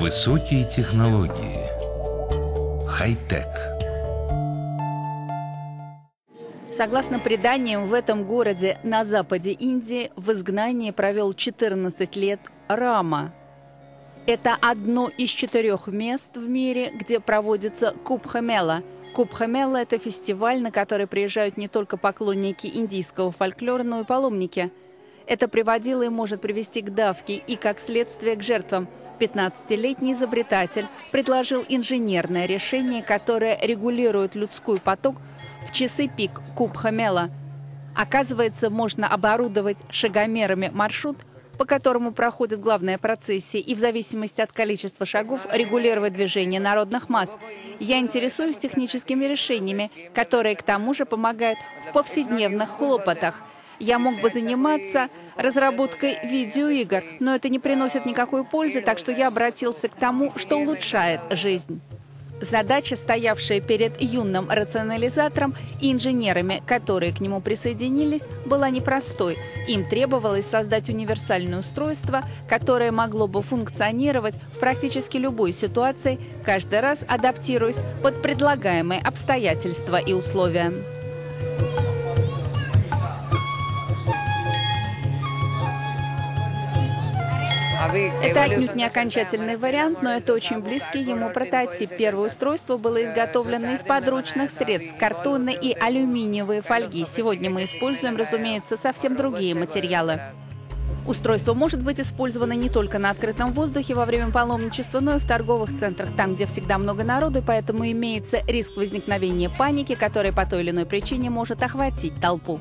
Высокие технологии. Хай-тек. Согласно преданиям, в этом городе на западе Индии в изгнании провел 14 лет Рама. Это одно из 4 мест в мире, где проводится Кумбха-мела. Кумбха-мела – это фестиваль, на который приезжают не только поклонники индийского фольклора, но и паломники. Это приводило и может привести к давке и, как следствие, к жертвам. 15-летний изобретатель предложил инженерное решение, которое регулирует людской поток в часы пик Кумбха-мела. Оказывается, можно оборудовать шагомерами маршрут, по которому проходит главная процессия, и в зависимости от количества шагов регулировать движение народных масс. Я интересуюсь техническими решениями, которые к тому же помогают в повседневных хлопотах. Я мог бы заниматься разработкой видеоигр, но это не приносит никакой пользы, так что я обратился к тому, что улучшает жизнь. Задача, стоявшая перед юным рационализатором и инженерами, которые к нему присоединились, была непростой. Им требовалось создать универсальное устройство, которое могло бы функционировать в практически любой ситуации, каждый раз адаптируясь под предлагаемые обстоятельства и условия. Это отнюдь не окончательный вариант, но это очень близкий ему прототип. Первое устройство было изготовлено из подручных средств, картонной и алюминиевой фольги. Сегодня мы используем, разумеется, совсем другие материалы. Устройство может быть использовано не только на открытом воздухе во время паломничества, но и в торговых центрах, там, где всегда много народу, поэтому имеется риск возникновения паники, который по той или иной причине может охватить толпу.